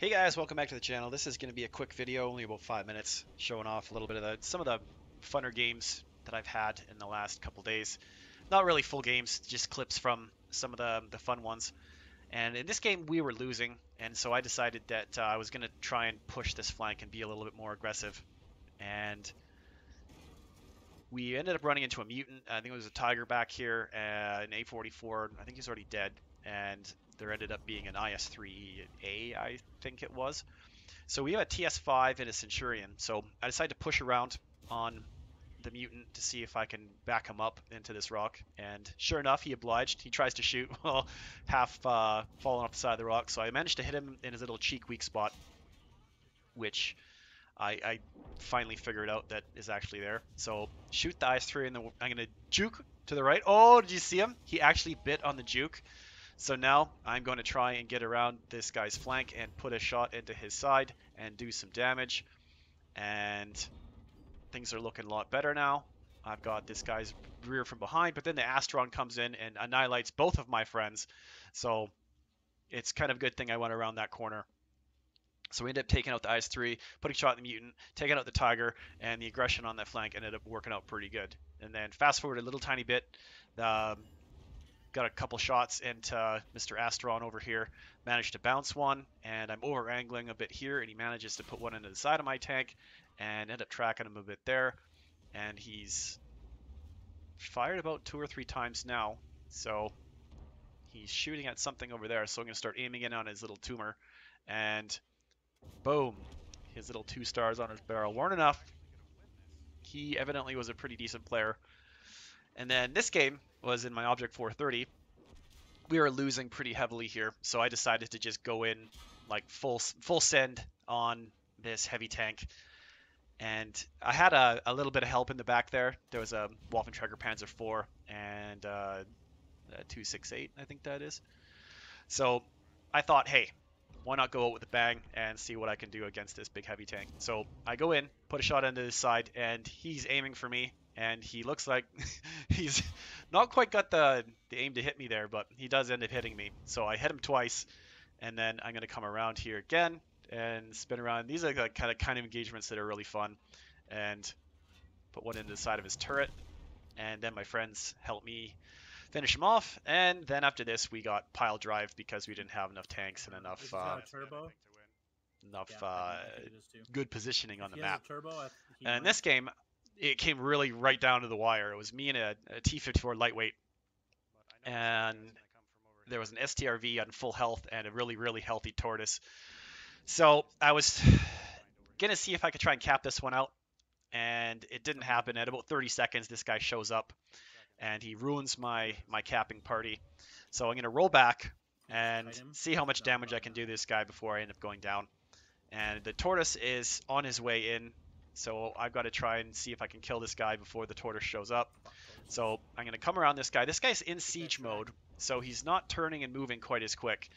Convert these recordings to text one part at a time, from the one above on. Hey guys, welcome back to the channel. This is going to be a quick video, only about 5 minutes, showing off a little bit of some of the funner games that I've had in the last couple days. Not really full games, just clips from some of the fun ones. And in this game we were losing, and so I decided that I was going to try and push this flank and be a little bit more aggressive. And we ended up running into a mutant. I think it was a tiger back here, an A44. I think he's already dead. And there ended up being an IS-3A, I think it was. So we have a TS-5 and a Centurion. So I decided to push around on the mutant to see if I can back him up into this rock. And sure enough, he obliged. He tries to shoot while half falling off the side of the rock. So I managed to hit him in his little cheek weak spot, which I finally figured out that is actually there. So shoot the IS-3, and then I'm going to juke to the right. Oh, did you see him? He actually bit on the juke. So now I'm going to try and get around this guy's flank and put a shot into his side and do some damage. And things are looking a lot better now. I've got this guy's rear from behind, but then the Astron comes in and annihilates both of my friends. So it's kind of a good thing I went around that corner. So we ended up taking out the IS-3, putting a shot in the mutant, taking out the tiger, and the aggression on that flank ended up working out pretty good. And then fast forward a little tiny bit, got a couple shots into Mr. Astron over here, managed to bounce one, and I'm over angling a bit here, and he manages to put one into the side of my tank and end up tracking him a bit there. And he's fired about 2 or 3 times now, so he's shooting at something over there. So I'm going to start aiming in on his little tumor, and boom, his little 2 stars on his barrel weren't enough. He evidently was a pretty decent player. And then this game was in my Object 430. We were losing pretty heavily here, so I decided to just go in like full send on this heavy tank. And I had a little bit of help in the back there. There was a waffenträger panzer 4 and a 268, I think that is. So I thought, hey, why not go out with a bang and see what I can do against this big heavy tank. So I go in, put a shot into his side, and he's aiming for me. And he looks like he's not quite got the aim to hit me there, but he does end up hitting me. So I hit him twice, and then I'm going to come around here again and spin around. These are the kind of engagements that are really fun. And put one into the side of his turret, and then my friends help me finish him off. And then after this, we got pile drive because we didn't have enough tanks and enough good positioning on the map. And in this game, it came really right down to the wire. It was me and a T-54 lightweight, and there was an STRV on full health and a really, really healthy tortoise. So I was going to see if I could try and cap this one out, and it didn't happen. At about 30 seconds, this guy shows up, and he ruins my capping party. So I'm going to roll back and see how much damage I can do to this guy before I end up going down. And the tortoise is on his way in. So I've got to try and see if I can kill this guy before the tortoise shows up. So I'm going to come around this guy. This guy's in siege mode, so he's not turning and moving quite as quick.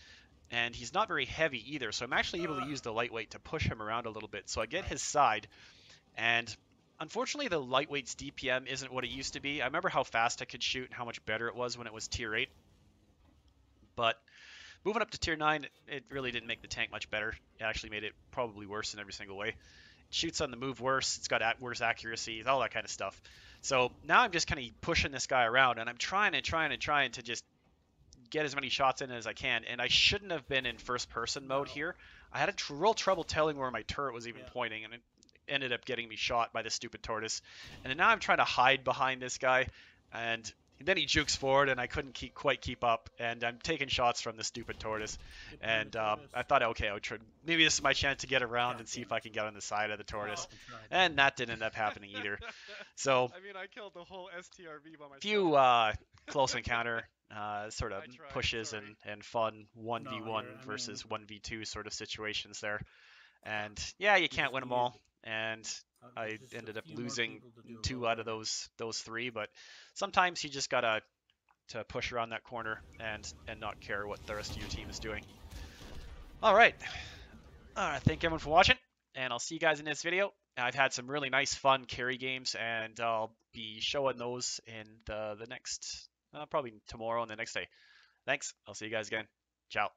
And he's not very heavy either, so I'm actually able to use the lightweight to push him around a little bit. So I get his side, and unfortunately the lightweight's DPM isn't what it used to be. I remember how fast I could shoot and how much better it was when it was tier 8. But moving up to tier 9, it really didn't make the tank much better. It actually made it probably worse in every single way. Shoots on the move worse, it's got worse accuracy, all that kind of stuff. So now I'm just kind of pushing this guy around, and I'm trying to just get as many shots in as I can. And I shouldn't have been in first person mode here. I had a real trouble telling where my turret was even pointing, and it ended up getting me shot by this stupid tortoise. And now I'm trying to hide behind this guy, and then he jukes forward, and I couldn't quite keep up, and I'm taking shots from the stupid tortoise. And I thought, okay, maybe this is my chance to get around and see if I can get on the side of the tortoise. And that didn't end up happening either. So I mean, I killed the whole STRV by myself. Few close encounter sort of pushes and fun 1v1 versus 1v2 sort of situations there. And yeah, you can't win them all. And I ended up losing 2 out of those 3, but sometimes you just gotta to push around that corner and not care what the rest of your team is doing. All right, thank everyone for watching, and I'll see you guys in this video. I've had some really nice fun carry games, and I'll be showing those in the next probably tomorrow and the next day. Thanks, I'll see you guys again. Ciao.